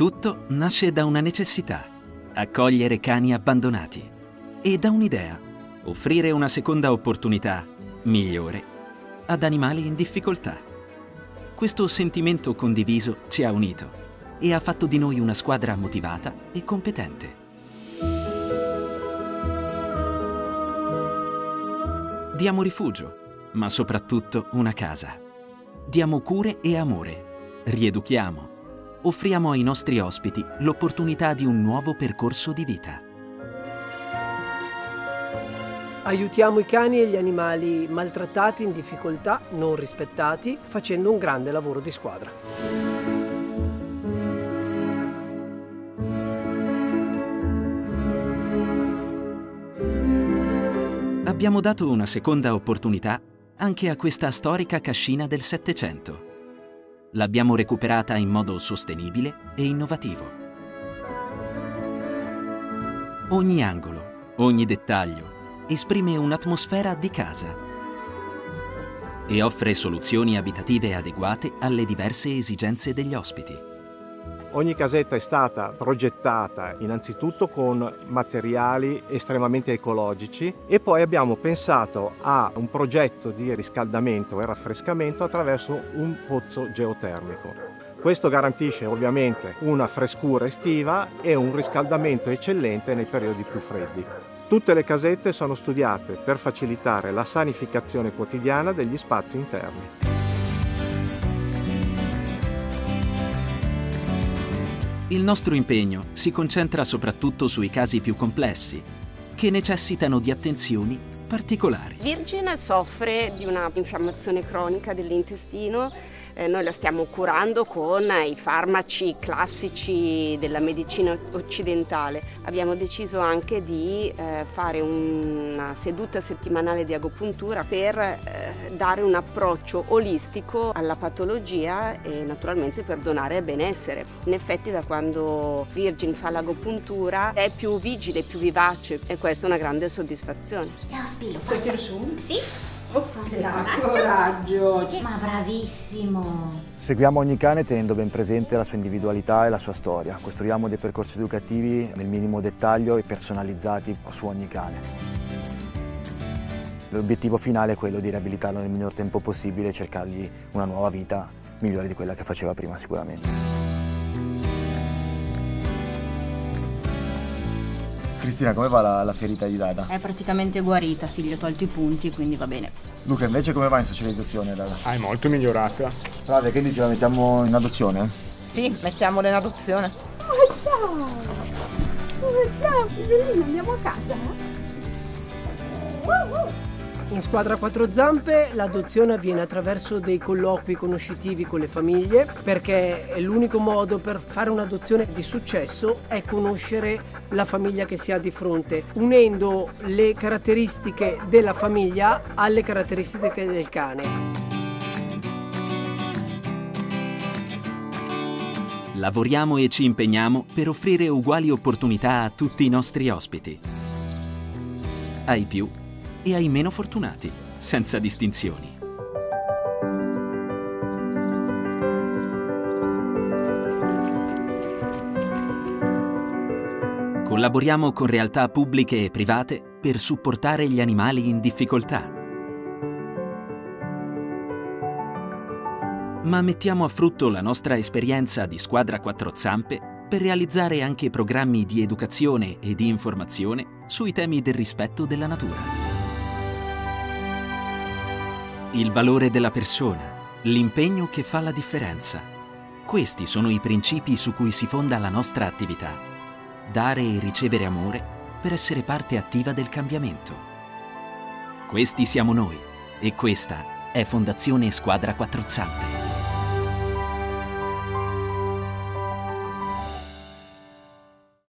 Tutto nasce da una necessità, accogliere cani abbandonati, e da un'idea, offrire una seconda opportunità, migliore, ad animali in difficoltà. Questo sentimento condiviso ci ha unito e ha fatto di noi una squadra motivata e competente. Diamo rifugio, ma soprattutto una casa. Diamo cure e amore, rieduchiamo, offriamo ai nostri ospiti l'opportunità di un nuovo percorso di vita. Aiutiamo i cani e gli animali maltrattati, in difficoltà, non rispettati, facendo un grande lavoro di squadra. Abbiamo dato una seconda opportunità anche a questa storica cascina del Settecento. L'abbiamo recuperata in modo sostenibile e innovativo. Ogni angolo, ogni dettaglio esprime un'atmosfera di casa e offre soluzioni abitative adeguate alle diverse esigenze degli ospiti. Ogni casetta è stata progettata innanzitutto con materiali estremamente ecologici e poi abbiamo pensato a un progetto di riscaldamento e raffrescamento attraverso un pozzo geotermico. Questo garantisce ovviamente una frescura estiva e un riscaldamento eccellente nei periodi più freddi. Tutte le casette sono studiate per facilitare la sanificazione quotidiana degli spazi interni. Il nostro impegno si concentra soprattutto sui casi più complessi, che necessitano di attenzioni particolari. Virginia soffre di una infiammazione cronica dell'intestino. Noi la stiamo curando con i farmaci classici della medicina occidentale. Abbiamo deciso anche di fare una seduta settimanale di agopuntura per dare un approccio olistico alla patologia e naturalmente per donare benessere. In effetti da quando Virgin fa l'agopuntura è più vigile, più vivace e questa è una grande soddisfazione. Ciao Spillo, forse sì? Oh, coraggio! Ma bravissimo! Seguiamo ogni cane tenendo ben presente la sua individualità e la sua storia. Costruiamo dei percorsi educativi nel minimo dettaglio e personalizzati su ogni cane. L'obiettivo finale è quello di riabilitarlo nel minor tempo possibile e cercargli una nuova vita migliore di quella che faceva prima sicuramente. Cristina, come va la ferita di Dada? È praticamente guarita, sì, gli ho tolto i punti, quindi va bene. Luca, invece come va in socializzazione Dada? È molto migliorata. Flavia, che dici, la mettiamo in adozione? Sì, mettiamola in adozione. Oh, ciao! Oh, ciao, figlio, andiamo a casa? In Squadra 4 Zampe l'adozione avviene attraverso dei colloqui conoscitivi con le famiglie, perché l'unico modo per fare un'adozione di successo è conoscere la famiglia che si ha di fronte, unendo le caratteristiche della famiglia alle caratteristiche del cane. Lavoriamo e ci impegniamo per offrire uguali opportunità a tutti i nostri ospiti. Ai più e ai meno fortunati, senza distinzioni. Collaboriamo con realtà pubbliche e private per supportare gli animali in difficoltà. Ma mettiamo a frutto la nostra esperienza di Squadra 4 Zampe per realizzare anche programmi di educazione e di informazione sui temi del rispetto della natura. Il valore della persona, l'impegno che fa la differenza. Questi sono i principi su cui si fonda la nostra attività. Dare e ricevere amore per essere parte attiva del cambiamento. Questi siamo noi e questa è Fondazione Squadra 4 Zampe.